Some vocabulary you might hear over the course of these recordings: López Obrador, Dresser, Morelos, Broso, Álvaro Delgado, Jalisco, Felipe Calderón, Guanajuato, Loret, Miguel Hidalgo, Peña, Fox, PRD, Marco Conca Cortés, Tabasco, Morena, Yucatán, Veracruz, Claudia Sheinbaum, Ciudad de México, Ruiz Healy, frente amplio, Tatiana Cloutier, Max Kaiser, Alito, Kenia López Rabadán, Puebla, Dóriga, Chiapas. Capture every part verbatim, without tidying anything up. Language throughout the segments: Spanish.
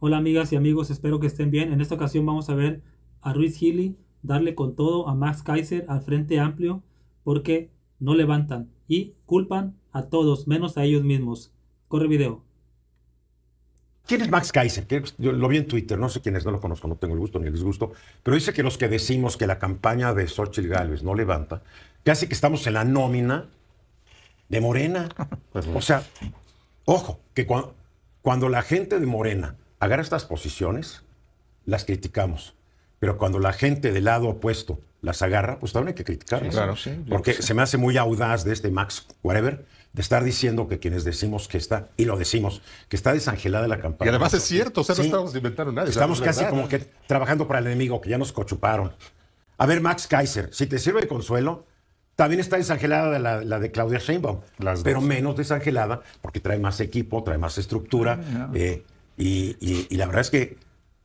Hola amigas y amigos, espero que estén bien. En esta ocasión vamos a ver a Ruiz Healy darle con todo a Max Kaiser al Frente Amplio porque no levantan y culpan a todos, menos a ellos mismos. Corre video. ¿Quién es Max Kaiser? Yo lo vi en Twitter, no sé quién es, no lo conozco, no tengo el gusto ni el disgusto, pero dice que los que decimos que la campaña de Xochitl Galvez no levanta, casi que estamos en la nómina de Morena. O sea, ojo, que cuando, cuando la gente de Morena agarra estas posiciones, las criticamos. Pero cuando la gente del lado opuesto las agarra, pues también hay que criticarlas. Sí, claro, sí, porque sí. Se me hace muy audaz de este Max whatever de estar diciendo que quienes decimos que está, y lo decimos, que está desangelada la campaña. Y además es cierto, o sea, sí, no estamos inventando nada. Estamos casi verdad, como que trabajando para el enemigo, que ya nos cochuparon. A ver, Max Kaiser, si te sirve de consuelo, también está desangelada la, la de Claudia Sheinbaum, pero menos desangelada porque trae más equipo, trae más estructura. Oh, yeah. eh, Y, y, y la verdad es que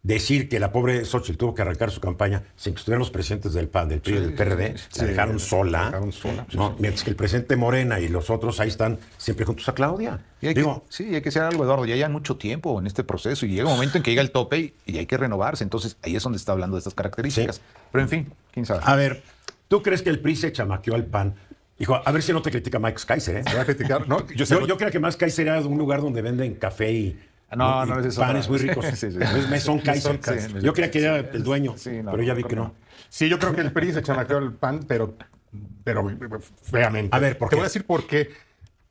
decir que la pobre Xochitl tuvo que arrancar su campaña sin que estuvieran los presidentes del P A N, del P R I y sí, del P R D, sí, la dejaron sí, sola. La dejaron sola sí, ¿no? sí. Mientras que el presidente Morena y los otros ahí están siempre juntos a Claudia. Y hay Digo, que, sí, hay que ser algo, Eduardo. Ya llevan mucho tiempo en este proceso y llega un momento en que llega el tope y, y hay que renovarse. Entonces ahí es donde está hablando de estas características. Sí. Pero en fin, quién sabe. A ver, ¿tú crees que el P R I se chamaqueó al P A N? Hijo, a ver si no te critica Max Kaiser, ¿eh? ¿Te va a criticar? No, yo, yo, yo creo que Max Kaiser era de un lugar donde venden café y... No, no es eso. Panes muy ricos. Sí, sí, sí. Entonces, son Kaiser. Sí, yo creía que sí, era el dueño, sí, no, pero ya vi que no. no. Sí, yo creo que el P R I se chamaqueó el P A N, pero, pero feamente. A ver, ¿por qué? Te voy a decir por qué.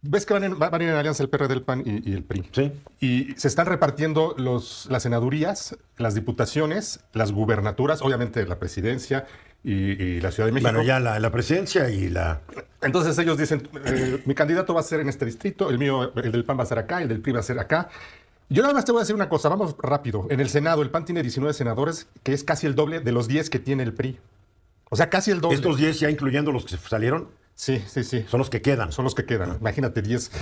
Ves que van en, van en alianza el P R D, el P A N y, y el P R I. Sí. Y se están repartiendo los, las senadurías, las diputaciones, las gubernaturas, obviamente la presidencia y, y la Ciudad de México. Bueno, ya la, la presidencia y la... Entonces ellos dicen, eh, mi candidato va a ser en este distrito, el mío, el del P A N va a ser acá, el del P R I va a ser acá. Yo nada más te voy a decir una cosa, vamos rápido. En el Senado, el P A N tiene diecinueve senadores, que es casi el doble de los diez que tiene el P R I. O sea, casi el doble. ¿Estos diez ya incluyendo los que salieron? Sí, sí, sí. Son los que quedan. Son los que quedan, imagínate, diez.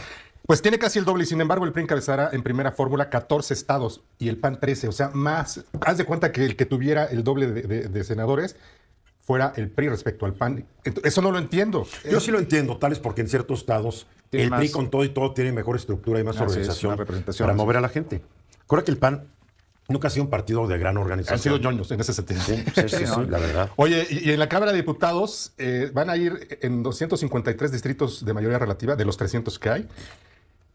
Pues tiene casi el doble y sin embargo el P R I encabezará en primera fórmula catorce estados y el P A N trece. O sea, más... Haz de cuenta que el que tuviera el doble de, de, de senadores fuera el P R I respecto al P A N. Eso no lo entiendo. Yo sí lo entiendo, tal es porque en ciertos estados tiene el más... P R I con todo y todo tiene mejor estructura y más ah, organización sí, para mover a la gente. Recuerda que el P A N nunca ha sido un partido de gran organización. Han sido ñoños en ese sentido. Sí, sí, sí, sí, sí, la verdad. Oye, y en la Cámara de Diputados eh, van a ir en doscientos cincuenta y tres distritos de mayoría relativa, de los trescientos que hay,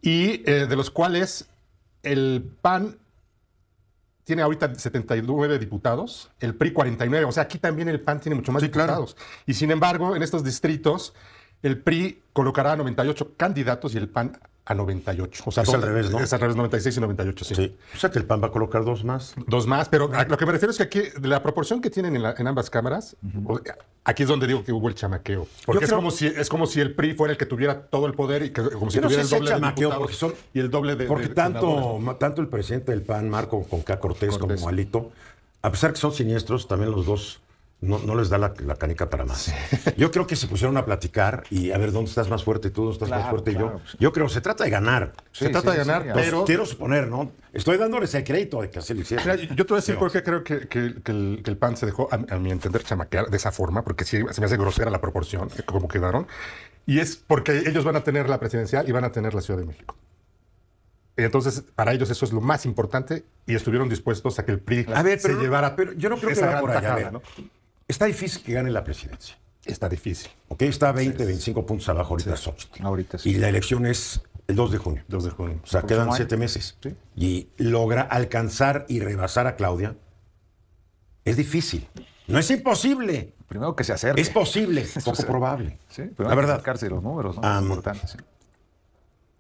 y eh, de los cuales el P A N... tiene ahorita setenta y nueve diputados, el P R I cuarenta y nueve, o sea, aquí también el P A N tiene mucho más sí, diputados. Claro. Y sin embargo, en estos distritos, el P R I colocará a noventa y ocho candidatos y el P A N a noventa y ocho. O sea, es todo, al revés, ¿no? Es al revés, noventa y seis y noventa y ocho, sí. sí. O sea, que el P A N va a colocar dos más. Dos más, pero a lo que me refiero es que aquí, la proporción que tienen en, la, en ambas cámaras, uh-huh. aquí es donde digo que hubo el chamaqueo. Porque yo es, creo... como si, es como si el P R I fuera el que tuviera todo el poder y que, como si tuviera no sé el doble de diputados son... y el doble de Porque de, de tanto, tanto el presidente del P A N, Marco Conca Cortés, Cortés, como Alito, a pesar que son siniestros, también los dos No, no les da la, la canica para más. Sí. Yo creo que se pusieron a platicar y a ver dónde estás más fuerte tú, dónde estás claro, más fuerte claro. yo. Yo creo, se trata de ganar. Sí, se trata sí, de ganar, sí, pero... Quiero suponer, ¿no? Estoy dándoles el crédito de que así lo hicieron. Mira, yo te voy a decir por qué creo que, que, que, el, que el P A N se dejó, a, a mi entender, chamaquear de esa forma, porque sí, se me hace grosera la proporción, como quedaron. Y es porque ellos van a tener la presidencial y van a tener la Ciudad de México. Entonces, para ellos eso es lo más importante y estuvieron dispuestos a que el P R I a ver, se pero, llevara pero yo no creo esa que gran tajada, ¿no? Está difícil que gane la presidencia. Está difícil. Ok, está veinte, sí, veinticinco puntos abajo ahorita sí. Xochitl. Ahorita sí. Y la elección es el dos de junio. dos de junio. O sea, quedan siete meses. Sí. Y logra alcanzar y rebasar a Claudia. Es difícil. No es imposible. Primero que se acerque. Es posible, es poco se... probable. Sí, pero la verdad. Acercarse los números, ¿no? Um, es importante, sí.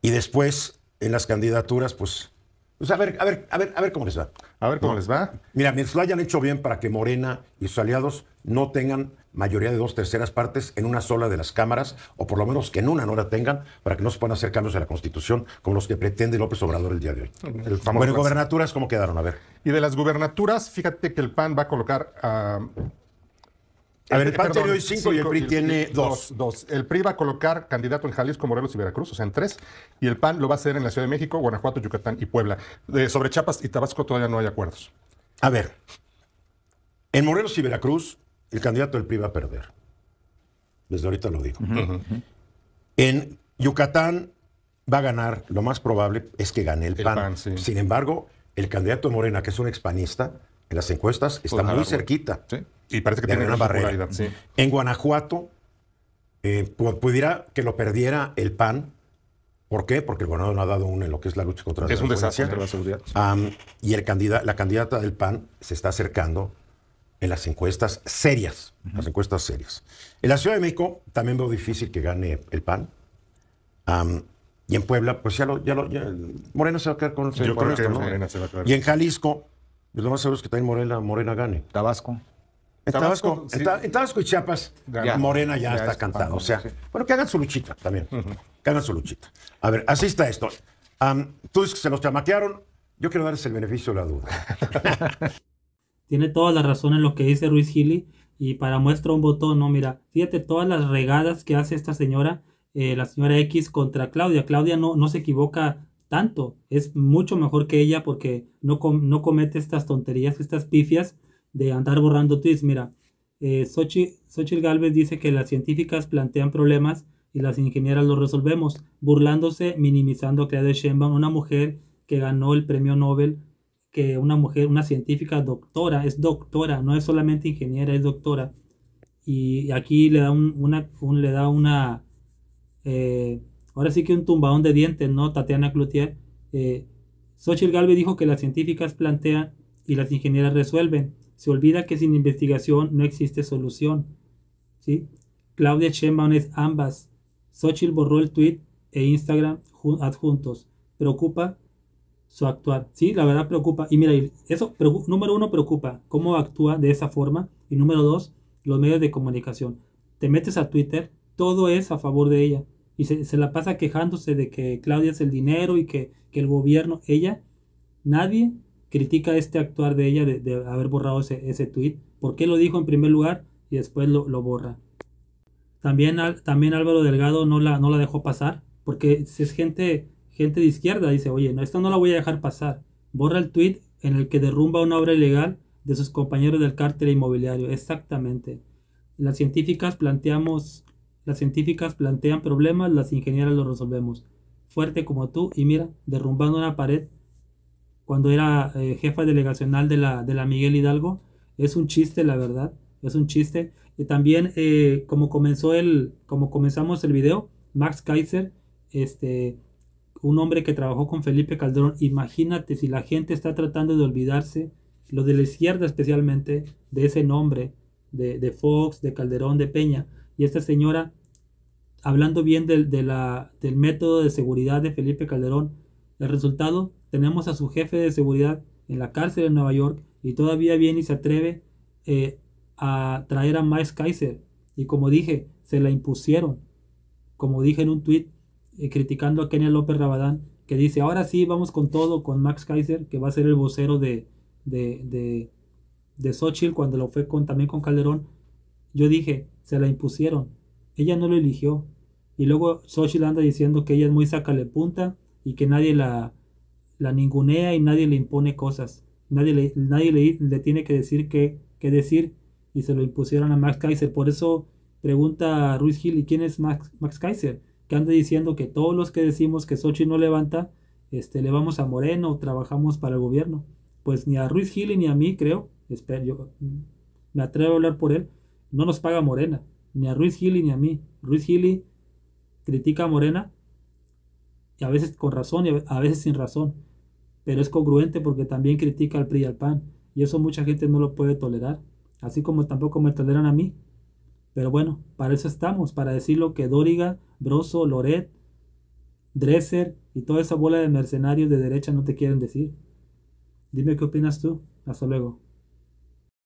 Y después, en las candidaturas, pues... Pues a ver, a ver, a ver, a ver cómo les va. A ver cómo no. les va. Mira, mientras lo hayan hecho bien para que Morena y sus aliados no tengan mayoría de dos terceras partes en una sola de las cámaras, o por lo menos que en una no la tengan, para que no se puedan hacer cambios en la Constitución como los que pretende López Obrador el día de hoy. El famoso bueno, gobernaturas, ¿cómo quedaron? A ver. Y de las gubernaturas, fíjate que el P A N va a colocar... Uh, a ver, el P A N tiene hoy cinco y el P R I tiene dos. Dos. El P R I va a colocar candidato en Jalisco, Morelos y Veracruz, o sea, en tres. Y el P A N lo va a hacer en la Ciudad de México, Guanajuato, Yucatán y Puebla. Eh, sobre Chiapas y Tabasco todavía no hay acuerdos. A ver, en Morelos y Veracruz, el candidato del P R I va a perder. Desde ahorita lo digo. Uh-huh, uh-huh. En Yucatán va a ganar, lo más probable es que gane el P A N. El P A N sí. Sin embargo, el candidato de Morena, que es un expanista, en las encuestas está muy árbol. cerquita. Sí. Y parece que tiene una barrera. Sí. En Guanajuato, eh, pudiera que lo perdiera el P A N. ¿Por qué? Porque el gobernador no ha dado una en lo que es la lucha contra la seguridad. Es un desastre contra la seguridad. Um, y el candida, la candidata del P A N se está acercando en las encuestas serias. Uh-huh. Las encuestas serias. En la Ciudad de México también veo difícil que gane el P A N. Um, y en Puebla, pues ya lo... Ya lo ya, Morena se va a quedar con... Sí, yo creo que esto, ¿no? Morena se va a quedar. Y en Jalisco, lo más seguro es que también Morena, Morena gane. Tabasco. En Tabasco, sí. en Tabasco y Chiapas, ya, Morena ya, ya está es cantada. O sea, sí. bueno, que hagan su luchita también. Uh -huh. Que hagan su luchita. A ver, así está esto. Um, Tú dices que se los chamaquearon. Yo quiero darles el beneficio de la duda. Tiene toda la razón en lo que dice Ruiz Healy. Y para muestra un botón, no, mira, fíjate todas las regadas que hace esta señora, eh, la señora X contra Claudia. Claudia no, no se equivoca tanto. Es mucho mejor que ella porque no, com no comete estas tonterías, estas pifias de andar borrando tweets. Mira, eh, Xochitl, Xochitl Galvez dice que las científicas plantean problemas y las ingenieras los resolvemos, burlándose, minimizando a Claudia Sheinbaum, una mujer que ganó el premio Nobel, que una mujer, una científica doctora, es doctora, no es solamente ingeniera, es doctora. Y aquí le da un, una, un, le da una, eh, ahora sí que un tumbadón de dientes, ¿no? Tatiana Cloutier. Eh, Xochitl Galvez dijo que las científicas plantean y las ingenieras resuelven. Se olvida que sin investigación no existe solución. ¿Sí? Claudia Sheinbaum es ambas. Xochitl borró el tweet e Instagram adjuntos. Preocupa su actuar. Sí, la verdad preocupa. Y mira, eso, número uno, preocupa cómo actúa de esa forma. Y número dos, los medios de comunicación. Te metes a Twitter, todo es a favor de ella. Y se, se la pasa quejándose de que Claudia es el dinero y que, que el gobierno, ella, nadie... critica este actuar de ella de, de haber borrado ese, ese tweet. ¿Por qué lo dijo en primer lugar y después lo, lo borra? También, al, también Álvaro Delgado no la, no la dejó pasar, porque es gente, gente de izquierda. Dice, oye, no, esta no la voy a dejar pasar. Borra el tweet en el que derrumba una obra ilegal de sus compañeros del cártel inmobiliario. Exactamente. Las científicas planteamos, las científicas plantean problemas, las ingenieras los resolvemos. Fuerte como tú y mira, derrumbando una pared. Cuando era eh, jefa delegacional de la, de la Miguel Hidalgo, es un chiste, la verdad, es un chiste. Y también, eh, como, comenzó el, como comenzamos el video, Max Kaiser, este, un hombre que trabajó con Felipe Calderón, imagínate si la gente está tratando de olvidarse, lo de la izquierda especialmente, de ese nombre, de, de Fox, de Calderón, de Peña, y esta señora, hablando bien de, de la, del método de seguridad de Felipe Calderón, el resultado... Tenemos a su jefe de seguridad en la cárcel en Nueva York y todavía viene y se atreve eh, a traer a Max Kaiser. Y como dije, se la impusieron. Como dije en un tweet eh, criticando a Kenia López Rabadán, que dice, ahora sí vamos con todo con Max Kaiser, que va a ser el vocero de, de, de, de Xochitl cuando lo fue con, también con Calderón. Yo dije, se la impusieron. Ella no lo eligió. Y luego Xochitl anda diciendo que ella es muy sacalepunta y que nadie la... la ningunea y nadie le impone cosas, nadie le, nadie le, le tiene que decir qué decir, y se lo impusieron a Max Kaiser. Por eso pregunta a Ruiz Healy, ¿quién es Max, Max Kaiser? Que anda diciendo que todos los que decimos que Xochitl no levanta, este, le vamos a Moreno, trabajamos para el gobierno. Pues ni a Ruiz Healy ni a mí, creo, espero, yo me atrevo a hablar por él, no nos paga Morena, ni a Ruiz Healy ni a mí. Ruiz Healy critica a Morena, y a veces con razón y a veces sin razón, pero es congruente porque también critica al P R I y al P A N, y eso mucha gente no lo puede tolerar, así como tampoco me toleran a mí. Pero bueno, para eso estamos, para decir lo que Dóriga, Broso, Loret, Dresser y toda esa bola de mercenarios de derecha no te quieren decir. Dime qué opinas tú, hasta luego.